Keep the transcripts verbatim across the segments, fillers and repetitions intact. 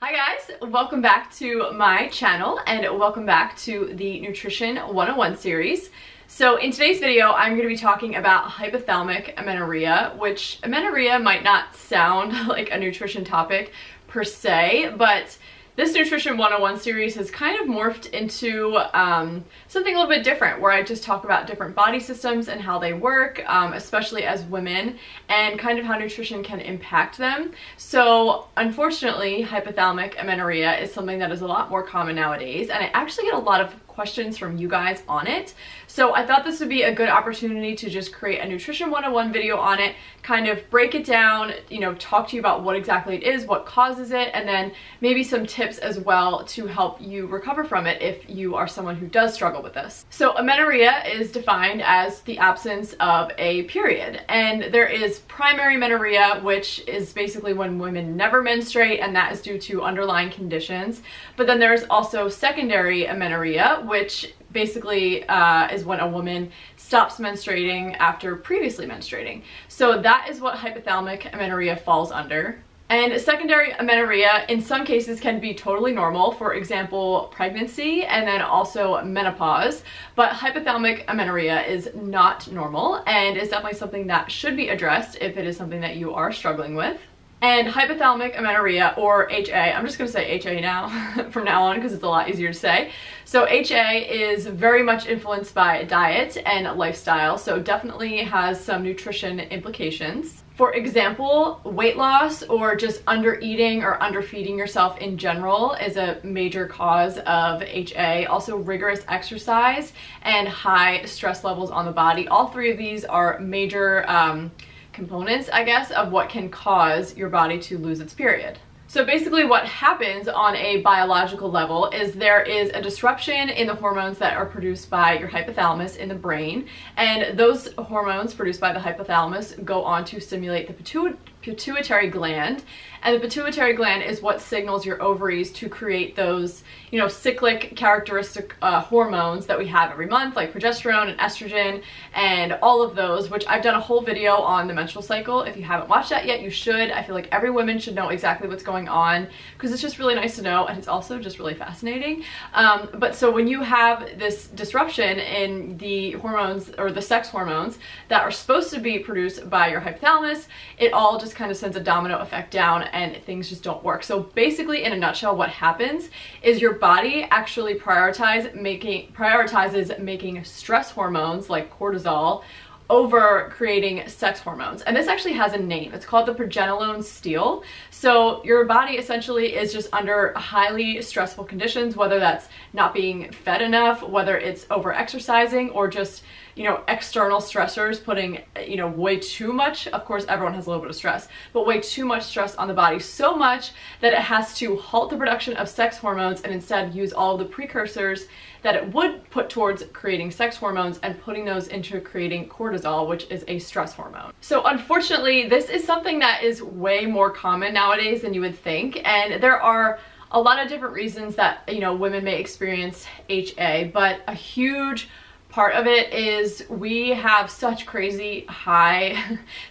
Hi guys, welcome back to my channel and welcome back to the Nutrition one oh one series. So in today's video, I'm going to be talking about hypothalamic amenorrhea, which amenorrhea might not sound like a nutrition topic per se, but this Nutrition one oh one series has kind of morphed into um, something a little bit different, where I just talk about different body systems and how they work, um, especially as women, and kind of how nutrition can impact them. So unfortunately, hypothalamic amenorrhea is something that is a lot more common nowadays, and I actually get a lot of questions from you guys on it. So I thought this would be a good opportunity to just create a Nutrition one oh one video on it, kind of break it down, you know, talk to you about what exactly it is, what causes it, and then maybe some tips as well to help you recover from it if you are someone who does struggle with this. So amenorrhea is defined as the absence of a period, and there is primary amenorrhea, which is basically when women never menstruate, and that is due to underlying conditions. But then there's also secondary amenorrhea, which basically uh, is when a woman stops menstruating after previously menstruating. So that is what hypothalamic amenorrhea falls under. And secondary amenorrhea in some cases can be totally normal, for example pregnancy and then also menopause, but hypothalamic amenorrhea is not normal and is definitely something that should be addressed if it is something that you are struggling with. And hypothalamic amenorrhea, or H A, I'm just going to say H A now from now on because it's a lot easier to say. So H A is very much influenced by diet and lifestyle, so definitely has some nutrition implications. For example, weight loss or just under-eating or under-feeding yourself in general is a major cause of H A. Also rigorous exercise and high stress levels on the body. All three of these are major um, components, I guess, of what can cause your body to lose its period. So basically what happens on a biological level is there is a disruption in the hormones that are produced by your hypothalamus in the brain, and those hormones produced by the hypothalamus go on to stimulate the pituitary gland, and the pituitary gland is what signals your ovaries to create those, you know, cyclic characteristic uh, hormones that we have every month, like progesterone and estrogen and all of those, which I've done a whole video on the menstrual cycle. If you haven't watched that yet, you should. I feel like every woman should know exactly what's going on on because it's just really nice to know, and it's also just really fascinating. Um, but so when you have this disruption in the hormones or the sex hormones that are supposed to be produced by your hypothalamus, it all just kind of sends a domino effect down and things just don't work. So basically, in a nutshell, what happens is your body actually prioritize making, prioritizes making stress hormones like cortisol over creating sex hormones. And this actually has a name. It's called the pregnenolone steal. So your body essentially is just under highly stressful conditions, whether that's not being fed enough, whether it's over-exercising, or just, you know, external stressors putting, you know, way too much. Of course, everyone has a little bit of stress, but way too much stress on the body, so much that it has to halt the production of sex hormones and instead use all the precursors that it would put towards creating sex hormones and putting those into creating cortisol, which is a stress hormone. So unfortunately, this is something that is way more common nowadays than you would think, and there are a lot of different reasons that, you know, women may experience H A, but a huge part of it is we have such crazy high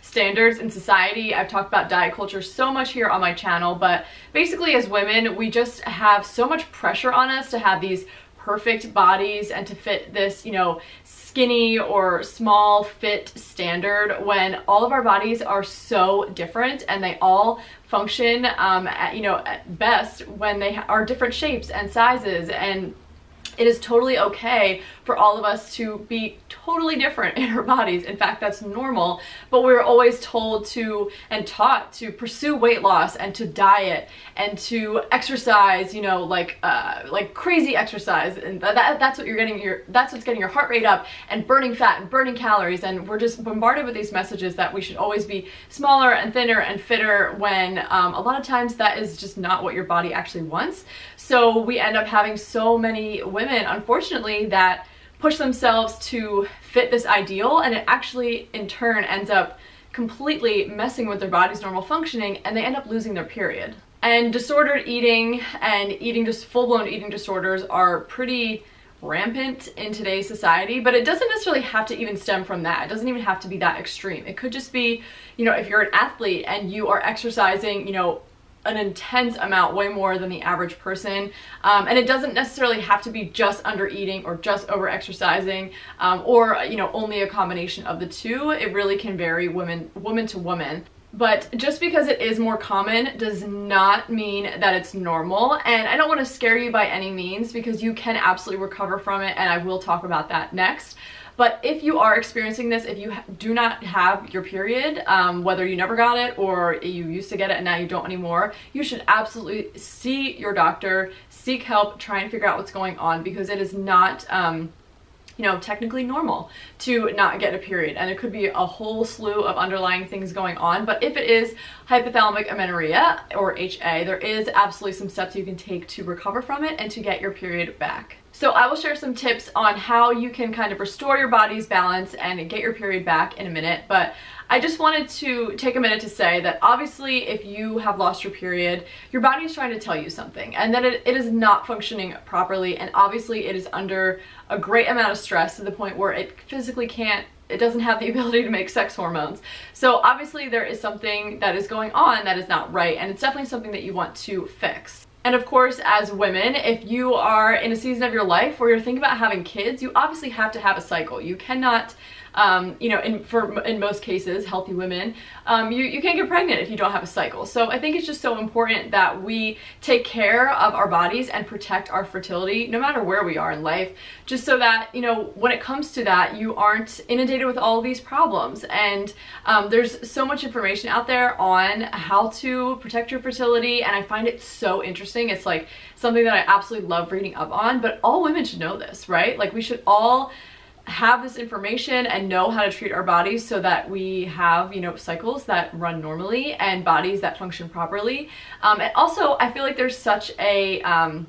standards in society. I've talked about diet culture so much here on my channel, but basically as women, we just have so much pressure on us to have these perfect bodies and to fit this, you know, skinny or small fit standard, when all of our bodies are so different and they all function um, at, you know, at best when they are different shapes and sizes, and it is totally okay for all of us to be totally different in our bodies. In fact, that's normal, but we're always told to and taught to pursue weight loss and to diet and to exercise, you know, like uh, like crazy exercise, and that, that's what you're getting your that's what's getting your heart rate up, and burning fat and burning calories, and we're just bombarded with these messages that we should always be smaller and thinner and fitter, when um, a lot of times that is just not what your body actually wants. So we end up having so many women, unfortunately, that push themselves to fit this ideal, and it actually in turn ends up completely messing with their body's normal functioning, and they end up losing their period. And disordered eating and eating just full-blown eating disorders are pretty rampant in today's society, but it doesn't necessarily have to even stem from that. It doesn't even have to be that extreme. It could just be, you know, if you're an athlete and you are exercising, you know, an intense amount, way more than the average person. Um, and it doesn't necessarily have to be just under eating or just over exercising, um, or, you know, only a combination of the two. It really can vary women, woman to woman. But just because it is more common does not mean that it's normal, and I don't want to scare you by any means, because you can absolutely recover from it, and I will talk about that next. But if you are experiencing this, if you do not have your period, um, whether you never got it or you used to get it and now you don't anymore, you should absolutely see your doctor, seek help, try and figure out what's going on, because it is not, um, you know, technically normal to not get a period. And it could be a whole slew of underlying things going on. But if it is hypothalamic amenorrhea, or H A, there is absolutely some steps you can take to recover from it and to get your period back. So I will share some tips on how you can kind of restore your body's balance and get your period back in a minute, but I just wanted to take a minute to say that obviously if you have lost your period, your body is trying to tell you something, and that it, it is not functioning properly, and obviously it is under a great amount of stress to the point where it physically can't, it doesn't have the ability to make sex hormones. So obviously there is something that is going on that is not right, and it's definitely something that you want to fix. And of course, as women, if you are in a season of your life where you're thinking about having kids, you obviously have to have a cycle. You cannot, um, you know, in, for, in most cases, healthy women, um, you, you can't get pregnant if you don't have a cycle. So I think it's just so important that we take care of our bodies and protect our fertility, no matter where we are in life, just so that, you know, when it comes to that, you aren't inundated with all these problems. And um, there's so much information out there on how to protect your fertility, and I find it so interesting. It's like something that I absolutely love reading up on, but all women should know this, right? Like, we should all have this information and know how to treat our bodies so that we have, you know, cycles that run normally and bodies that function properly. Um, and also, I feel like there's such a um,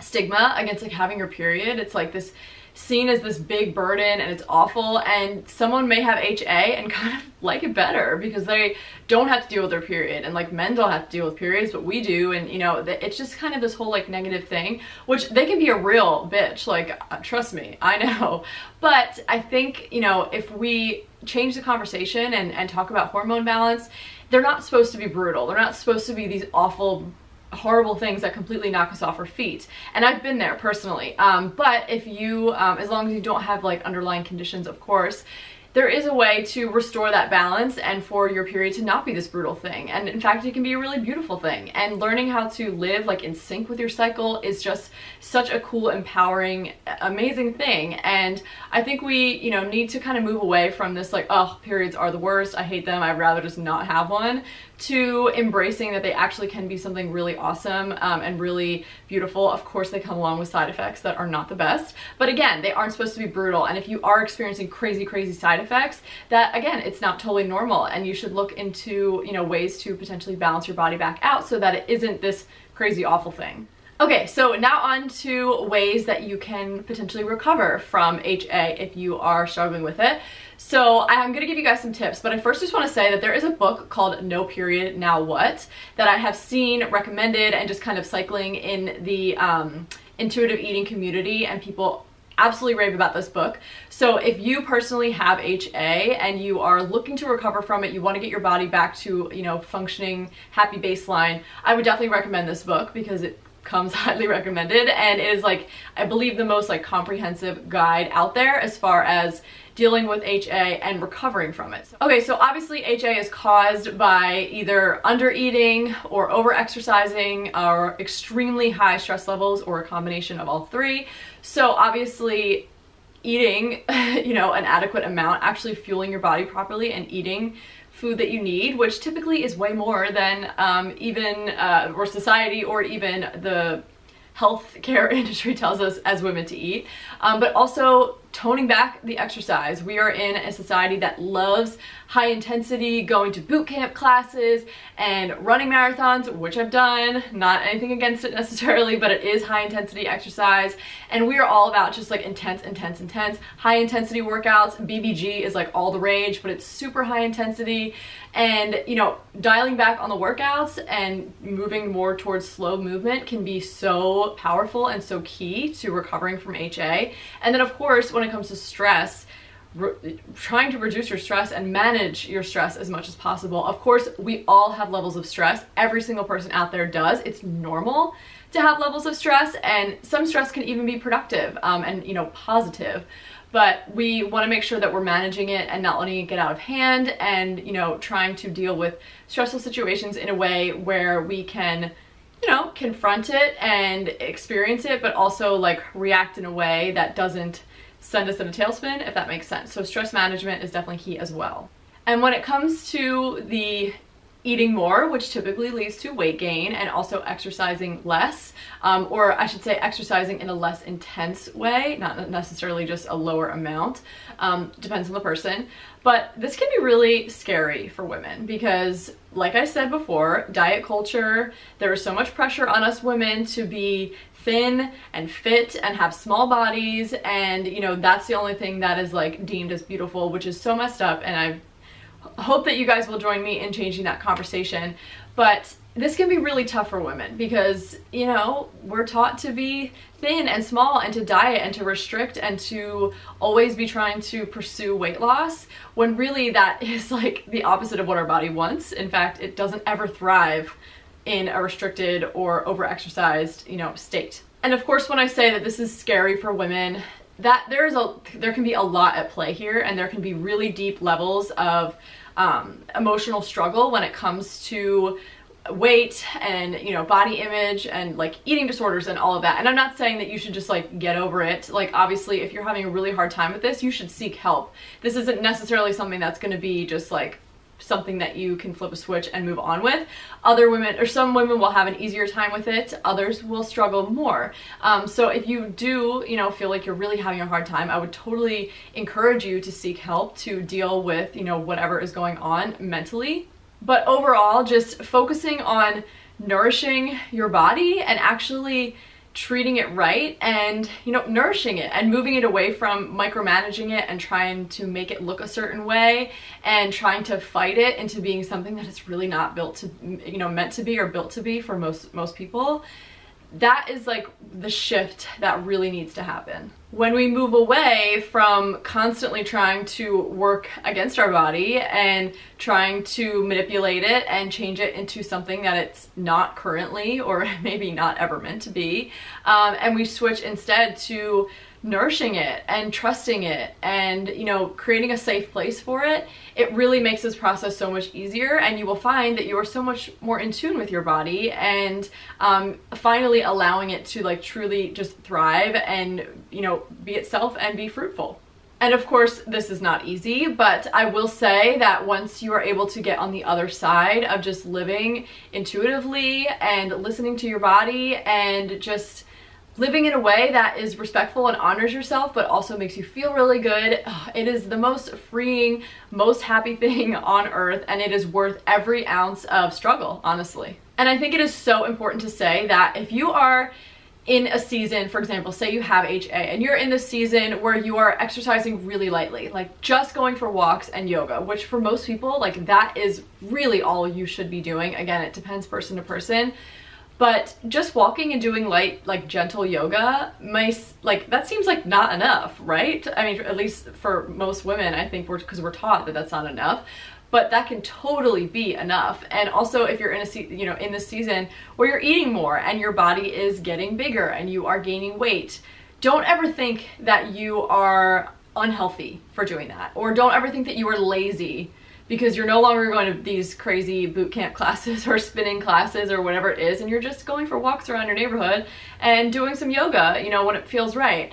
stigma against like having your period. It's like this seen as this big burden, and it's awful, and someone may have H A and kind of like it better because they don't have to deal with their period, and like men don't have to deal with periods, but we do, and you know, it's just kind of this whole like negative thing, which they can be a real bitch, like trust me, I know. But I think, you know, if we change the conversation and, and talk about hormone balance, they're not supposed to be brutal, they're not supposed to be these awful horrible things that completely knock us off our feet. And I've been there personally. Um, but if you, um, as long as you don't have like underlying conditions, of course, there is a way to restore that balance and for your period to not be this brutal thing. And in fact, it can be a really beautiful thing. And learning how to live like in sync with your cycle is just such a cool, empowering, amazing thing. And I think we, you know, need to kind of move away from this like, oh, periods are the worst, I hate them, I'd rather just not have one, to embracing that they actually can be something really awesome um, and really beautiful. Of course, they come along with side effects that are not the best, but again, they aren't supposed to be brutal. And if you are experiencing crazy, crazy side effects, that again, it's not totally normal, and you should look into, you know, ways to potentially balance your body back out so that it isn't this crazy, awful thing. Okay, so now on to ways that you can potentially recover from H A if you are struggling with it. So I'm gonna give you guys some tips, but I first just wanna say that there is a book called No Period Now What that I have seen recommended and just kind of cycling in the um, intuitive eating community, and people absolutely rave about this book. So if you personally have H A and you are looking to recover from it, you want to get your body back to, you know, functioning, happy baseline, I would definitely recommend this book because it comes highly recommended, and it is like, I believe, the most like comprehensive guide out there as far as dealing with H A and recovering from it. Okay, so obviously H A is caused by either under-eating or over-exercising or extremely high stress levels, or a combination of all three. So obviously eating, you know, an adequate amount, actually fueling your body properly and eating food that you need, which typically is way more than um, even, uh, or society or even the healthcare industry tells us as women to eat, um, but also toning back the exercise. We are in a society that loves high intensity, going to boot camp classes and running marathons, which I've done, not anything against it necessarily, but it is high intensity exercise, and we are all about just like intense, intense, intense, high intensity workouts. B B G is like all the rage, but it's super high intensity, and you know, dialing back on the workouts and moving more towards slow movement can be so powerful and so key to recovering from H A. And then of course, when When it comes to stress, re- trying to reduce your stress and manage your stress as much as possible. Of course, we all have levels of stress. Every single person out there does. It's normal to have levels of stress, and some stress can even be productive um, and, you know, positive. But we want to make sure that we're managing it and not letting it get out of hand, and, you know, trying to deal with stressful situations in a way where we can, you know, confront it and experience it, but also like react in a way that doesn't send us in a tailspin, if that makes sense. So stress management is definitely key as well. And when it comes to the eating more, which typically leads to weight gain, and also exercising less, um, or I should say exercising in a less intense way, not necessarily just a lower amount, um, depends on the person. But this can be really scary for women because, like I said before, diet culture, there is so much pressure on us women to be thin and fit and have small bodies, and, you know, that's the only thing that is like deemed as beautiful, which is so messed up, and I've hope that you guys will join me in changing that conversation. But this can be really tough for women because, you know, we're taught to be thin and small and to diet and to restrict and to always be trying to pursue weight loss, when really that is like the opposite of what our body wants. In fact, it doesn't ever thrive in a restricted or over-exercised, you know, state. And of course, when I say that this is scary for women, that there is a there can be a lot at play here, and there can be really deep levels of um, emotional struggle when it comes to weight and, you know, body image and like eating disorders and all of that. And I'm not saying that you should just like get over it. Like, obviously, if you're having a really hard time with this, you should seek help. This isn't necessarily something that's going to be just like something that you can flip a switch and move on with. Other women, or some women, will have an easier time with it, others will struggle more. Um, so if you do, you know, feel like you're really having a hard time, I would totally encourage you to seek help to deal with, you know, whatever is going on mentally. But overall, just focusing on nourishing your body and actually treating it right and, you know, nourishing it and moving it away from micromanaging it and trying to make it look a certain way and trying to fight it into being something that it's really not built to, you know, meant to be or built to be for most most people. That is like the shift that really needs to happen. When we move away from constantly trying to work against our body and trying to manipulate it and change it into something that it's not currently or maybe not ever meant to be, um, and we switch instead to nourishing it and trusting it and, you know, creating a safe place for it, it really makes this process so much easier, and you will find that you are so much more in tune with your body and um, finally allowing it to like truly just thrive and, you know, be itself and be fruitful. And of course, this is not easy, but I will say that once you are able to get on the other side of just living intuitively and listening to your body and just living in a way that is respectful and honors yourself, but also makes you feel really good, it is the most freeing, most happy thing on earth, and it is worth every ounce of struggle, honestly. And I think it is so important to say that if you are in a season, for example, say you have H A and you're in the season where you are exercising really lightly, like just going for walks and yoga, which for most people, like that is really all you should be doing. Again, it depends person to person. But just walking and doing light, like gentle yoga, my, like that seems like not enough, right? I mean, at least for most women, I think, we're because we're taught that that's not enough. But that can totally be enough. And also, if you're in a, you know, in this season where you're eating more and your body is getting bigger and you are gaining weight, don't ever think that you are unhealthy for doing that, or don't ever think that you are lazy because you're no longer going to these crazy boot camp classes or spinning classes or whatever it is, and you're just going for walks around your neighborhood and doing some yoga, you know, when it feels right.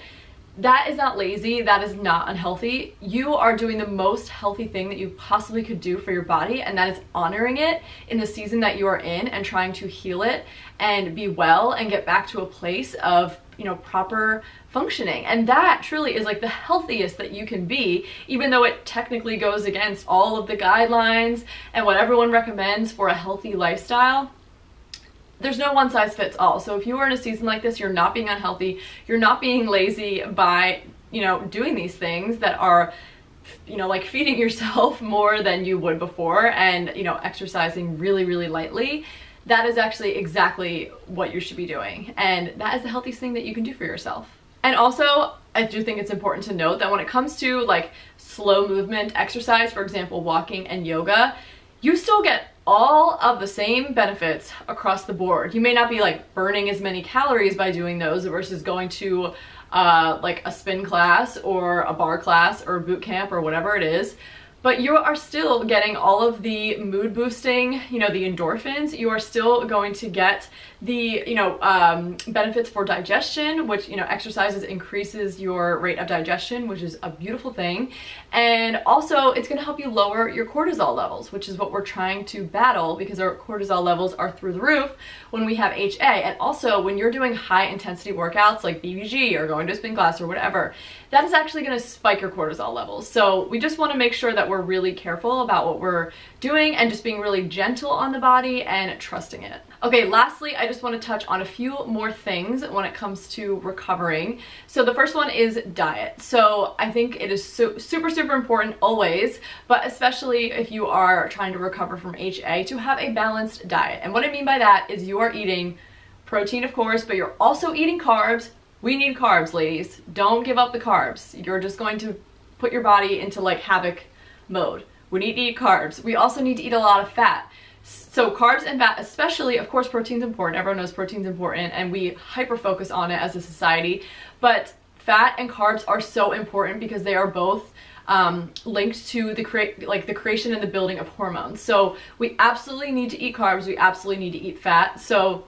That is not lazy, that is not unhealthy. You are doing the most healthy thing that you possibly could do for your body, and that is honoring it in the season that you are in and trying to heal it and be well and get back to a place of, you know, proper functioning. And that truly is like the healthiest that you can be, even though it technically goes against all of the guidelines and what everyone recommends for a healthy lifestyle. There's no one size fits all. So if you are in a season like this, you're not being unhealthy, you're not being lazy by, you know, doing these things that are, you know, like feeding yourself more than you would before and, you know, exercising really, really lightly. That is actually exactly what you should be doing, and that is the healthiest thing that you can do for yourself. And also, I do think it's important to note that when it comes to like slow movement exercise, for example, walking and yoga, you still get all of the same benefits across the board. You may not be like burning as many calories by doing those versus going to uh, like a spin class or a bar class or boot camp or whatever it is, but you are still getting all of the mood boosting, you know, the endorphins. You are still going to get the, you know, um, benefits for digestion, which, you know, exercises increases your rate of digestion, which is a beautiful thing. And also it's going to help you lower your cortisol levels, which is what we're trying to battle, because our cortisol levels are through the roof when we have H A. And also when you're doing high intensity workouts like B B G or going to a spin class or whatever, that is actually going to spike your cortisol levels. So we just want to make sure that we're really careful about what we're doing and just being really gentle on the body and trusting it. Okay, lastly, I just want to touch on a few more things when it comes to recovering. So the first one is diet. So I think it is su super, super important always, but especially if you are trying to recover from H A, to have a balanced diet. And what I mean by that is you are eating protein, of course, but you're also eating carbs. We need carbs, ladies. Don't give up the carbs. You're just going to put your body into like havoc mode. We need to eat carbs. We also need to eat a lot of fat. So carbs and fat, especially, of course, protein's important. Everyone knows protein's important and we hyper-focus on it as a society, but fat and carbs are so important because they are both um, linked to the create like the creation and the building of hormones. So we absolutely need to eat carbs. We absolutely need to eat fat. So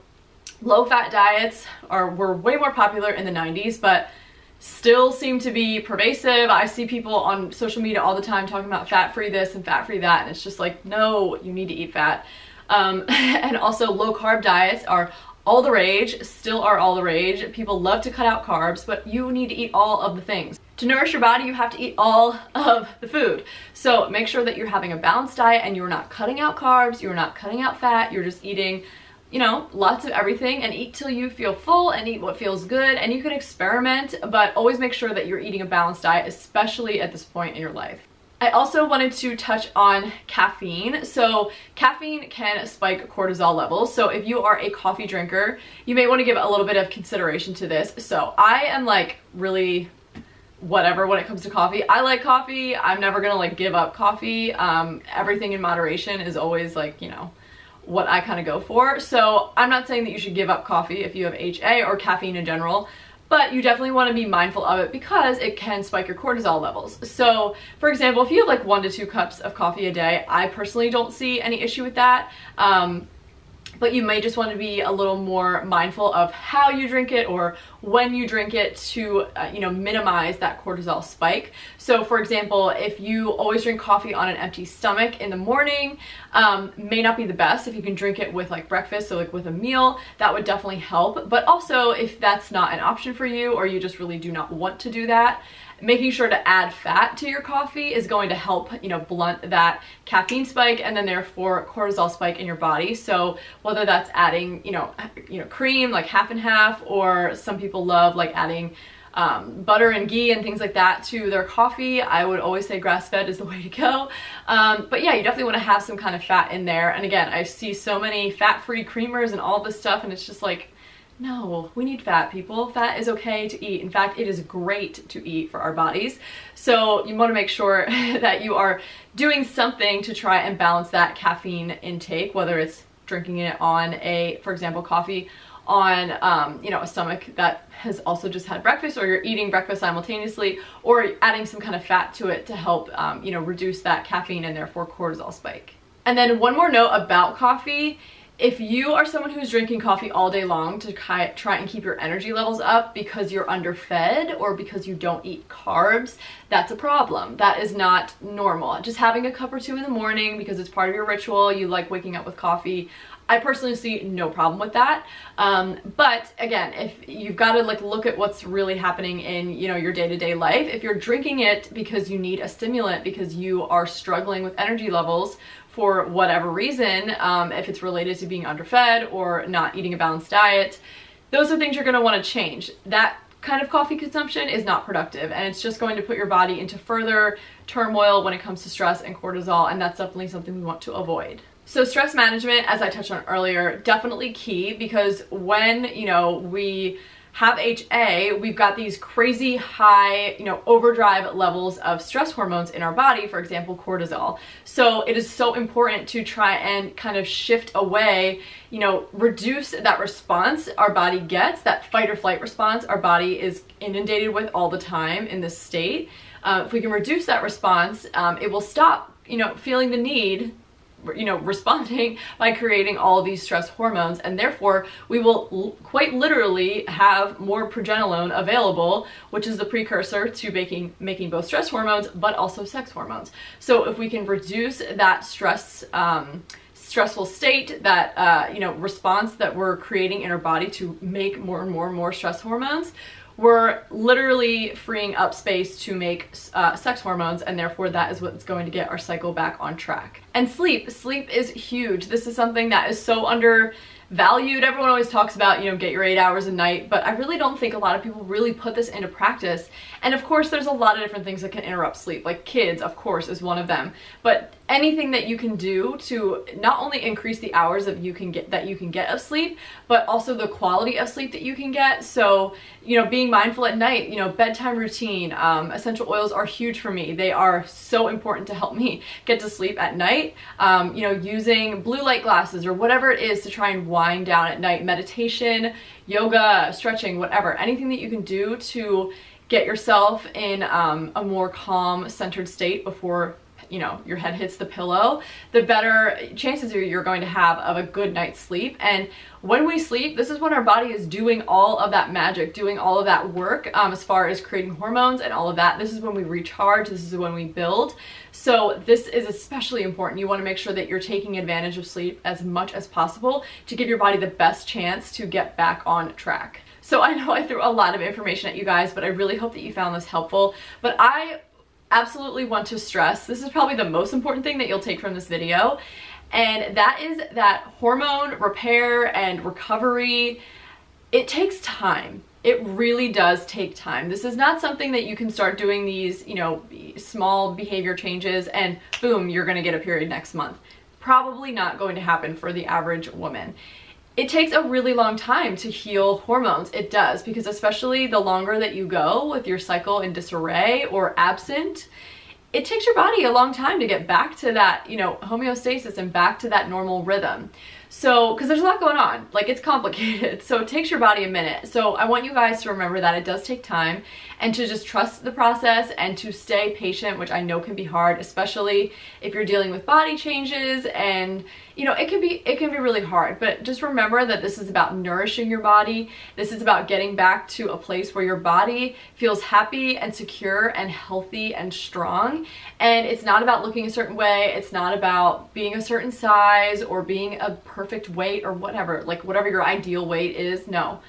low-fat diets are were way more popular in the nineties, but still seem to be pervasive. I see people on social media all the time talking about fat-free this and fat-free that, and it's just like, no, you need to eat fat. Um, and also low-carb diets are all the rage, still are all the rage. People love to cut out carbs, but you need to eat all of the things. To nourish your body, you have to eat all of the food. So make sure that you're having a balanced diet and you're not cutting out carbs, you're not cutting out fat, you're just eating, you know, lots of everything, and eat till you feel full and eat what feels good. And you can experiment, but always make sure that you're eating a balanced diet, especially at this point in your life. I also wanted to touch on caffeine. So caffeine can spike cortisol levels. So if you are a coffee drinker, you may want to give a little bit of consideration to this. So I am like really whatever when it comes to coffee. I like coffee. I'm never gonna like give up coffee. Um, everything in moderation is always like, you know, what I kind of go for. So I'm not saying that you should give up coffee if you have H A or caffeine in general, but you definitely want to be mindful of it because it can spike your cortisol levels. So for example, if you have like one to two cups of coffee a day, I personally don't see any issue with that. Um, but you may just want to be a little more mindful of how you drink it or when you drink it to, uh, you know, minimize that cortisol spike. So for example, if you always drink coffee on an empty stomach in the morning, um, may not be the best. If you can drink it with like breakfast, so like with a meal, that would definitely help. But also if that's not an option for you or you just really do not want to do that, making sure to add fat to your coffee is going to help, you know, blunt that caffeine spike and then therefore cortisol spike in your body. So whether that's adding, you know, you know, cream, like half and half, or some people love like adding um, butter and ghee and things like that to their coffee. I would always say grass-fed is the way to go. Um, but yeah, you definitely want to have some kind of fat in there. And again, I see so many fat-free creamers and all this stuff, and it's just like, no, we need fat, people. Fat is okay to eat. In fact, it is great to eat for our bodies. So you want to make sure that you are doing something to try and balance that caffeine intake, whether it's drinking it on a, for example, coffee on, um, you know, a stomach that has also just had breakfast, or you're eating breakfast simultaneously, or adding some kind of fat to it to help, um, you know, reduce that caffeine and therefore cortisol spike. And then one more note about coffee. If you are someone who's drinking coffee all day long to try and keep your energy levels up because you're underfed or because you don't eat carbs, that's a problem. That is not normal. Just having a cup or two in the morning because it's part of your ritual, you like waking up with coffee, I personally see no problem with that. Um, but again, if you've got to like look at what's really happening in, you know, your day-to-day life. If you're drinking it because you need a stimulant, because you are struggling with energy levels for whatever reason, um, if it's related to being underfed or not eating a balanced diet, those are things you're going to want to change. That kind of coffee consumption is not productive, and it's just going to put your body into further turmoil when it comes to stress and cortisol, and that's definitely something we want to avoid. So stress management, as I touched on earlier, definitely key, because when, you know, we have H A, we've got these crazy high, you know, overdrive levels of stress hormones in our body, for example, cortisol. So it is so important to try and kind of shift away, you know, reduce that response our body gets, that fight or flight response our body is inundated with all the time in this state. Uh, if we can reduce that response, um, it will stop, you know, feeling the need, you know, responding by creating all these stress hormones, and therefore we will l quite literally have more pregnenolone available, which is the precursor to making making both stress hormones but also sex hormones. So if we can reduce that stress um, stressful state, that uh, you know, response that we're creating in our body to make more and more and more stress hormones, we're literally freeing up space to make uh, sex hormones, and therefore that is what's going to get our cycle back on track. And sleep. Sleep is huge. This is something that is so undervalued. Everyone always talks about, you know, get your eight hours a night, but I really don't think a lot of people really put this into practice. And of course, there's a lot of different things that can interrupt sleep, like kids, of course, is one of them. But anything that you can do to not only increase the hours that you can get that you can get of sleep, but also the quality of sleep that you can get. So, you know, being mindful at night, you know, bedtime routine, um, essential oils are huge for me. They are so important to help me get to sleep at night. Um, you know, using blue light glasses or whatever it is to try and wind down at night, meditation, yoga, stretching, whatever, anything that you can do to get yourself in um, a more calm, centered state before, you know, your head hits the pillow, the better chances are you're going to have of a good night's sleep. And when we sleep, this is when our body is doing all of that magic, doing all of that work um, as far as creating hormones and all of that. This is when we recharge, this is when we build. So this is especially important. You want to make sure that you're taking advantage of sleep as much as possible to give your body the best chance to get back on track. So I know I threw a lot of information at you guys, but I really hope that you found this helpful. But I absolutely want to stress, this is probably the most important thing that you'll take from this video, and that is that hormone repair and recovery, it takes time. It really does take time. This is not something that you can start doing these, you know, small behavior changes and boom, you're going to get a period next month. Probably not going to happen for the average woman. It takes a really long time to heal hormones. It does, because especially the longer that you go with your cycle in disarray or absent, it takes your body a long time to get back to that, you know, homeostasis and back to that normal rhythm. So, because there's a lot going on, like it's complicated, so it takes your body a minute. So I want you guys to remember that it does take time, and to just trust the process and to stay patient, which I know can be hard, especially if you're dealing with body changes, and you know, it can be it can be really hard. But just remember that this is about nourishing your body. This is about getting back to a place where your body feels happy and secure and healthy and strong. And it's not about looking a certain way, it's not about being a certain size or being a person perfect weight or whatever, like whatever your ideal weight is. No,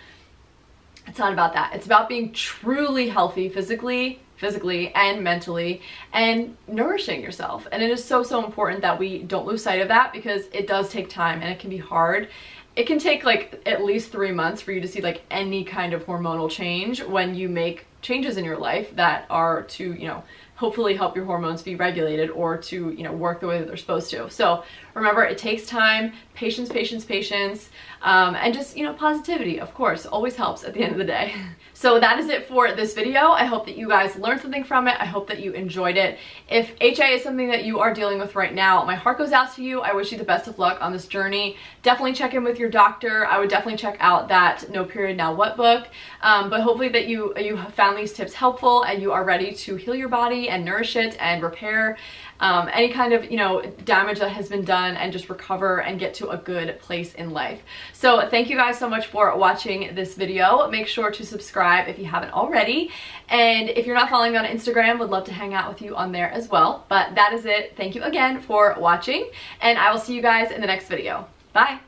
it's not about that. It's about being truly healthy physically, physically and mentally, and nourishing yourself. And it is so, so important that we don't lose sight of that, because it does take time and it can be hard. It can take like at least three months for you to see like any kind of hormonal change when you make changes in your life that are to, you know, hopefully help your hormones be regulated or to, you know, work the way that they're supposed to. So remember, it takes time, patience, patience, patience, um, and just, you know, positivity, of course, always helps at the end of the day. So that is it for this video. I hope that you guys learned something from it. I hope that you enjoyed it. If H A is something that you are dealing with right now, my heart goes out to you. I wish you the best of luck on this journey. Definitely check in with your doctor. I would definitely check out that No Period Now What book, um, but hopefully that you, you found these tips helpful and you are ready to heal your body and nourish it and repair um, any kind of, you know, damage that has been done, and just recover and get to a good place in life. So thank you guys so much for watching this video. Make sure to subscribe if you haven't already, and if you're not following me on Instagram, would love to hang out with you on there as well. But that is it. Thank you again for watching, and I will see you guys in the next video. Bye.